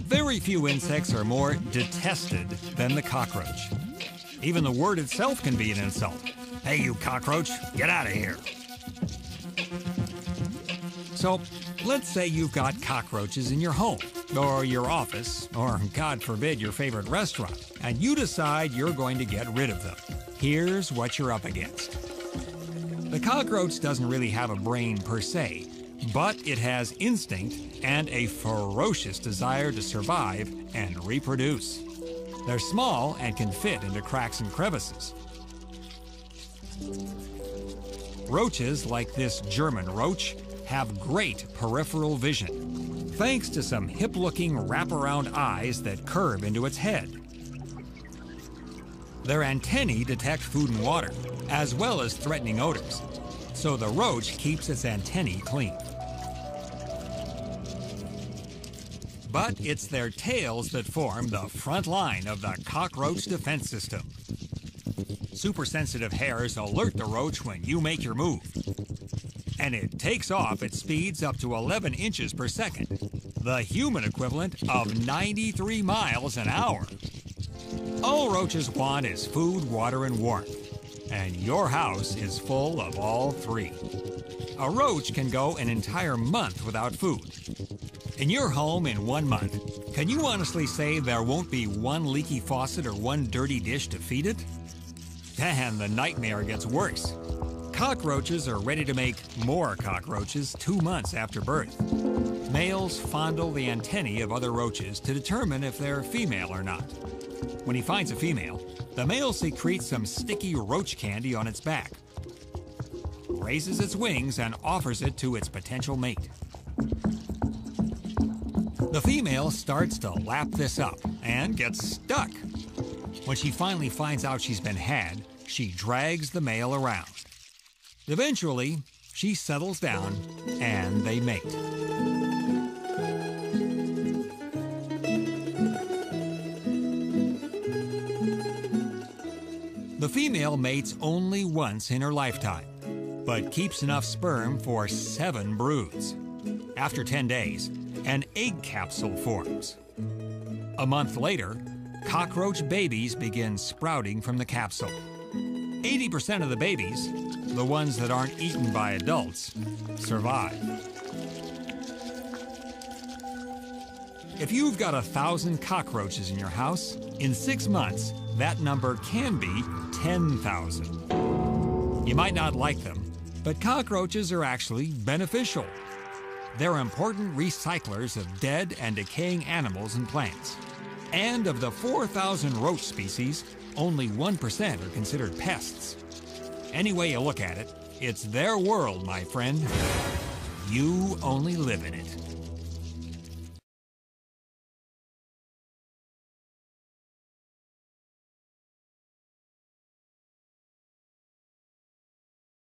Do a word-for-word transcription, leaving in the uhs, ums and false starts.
Very few insects are more detested than the cockroach. Even the word itself can be an insult. Hey, you cockroach, get out of here. So let's say you've got cockroaches in your home, or your office, or God forbid, your favorite restaurant, and you decide you're going to get rid of them. Here's what you're up against. The cockroach doesn't really have a brain per se, but it has instinct and a ferocious desire to survive and reproduce. They're small and can fit into cracks and crevices. Roaches, like this German roach, have great peripheral vision, thanks to some hip-looking wraparound eyes that curve into its head. Their antennae detect food and water, as well as threatening odors, so the roach keeps its antennae clean. But it's their tails that form the front line of the cockroach defense system. Supersensitive hairs alert the roach when you make your move. And it takes off at speeds up to eleven inches per second, the human equivalent of ninety-three miles an hour. All roaches want is food, water, and warmth, and your house is full of all three. A roach can go an entire month without food. In your home in one month, can you honestly say there won't be one leaky faucet or one dirty dish to feed it? And the nightmare gets worse. Cockroaches are ready to make more cockroaches two months after birth. Males fondle the antennae of other roaches to determine if they're female or not. When he finds a female, the male secretes some sticky roach candy on its back, raises its wings, and offers it to its potential mate. The female starts to lap this up and gets stuck. When she finally finds out she's been had, she drags the male around. Eventually, she settles down and they mate. The female mates only once in her lifetime, but keeps enough sperm for seven broods. After ten days, an egg capsule forms. A month later, cockroach babies begin sprouting from the capsule. eighty percent of the babies, the ones that aren't eaten by adults, survive. If you've got a thousand cockroaches in your house, in six months, that number can be ten thousand. You might not like them, but cockroaches are actually beneficial. They're important recyclers of dead and decaying animals and plants. And of the four thousand roach species, only one percent are considered pests. Any way you look at it, it's their world, my friend. You only live in it.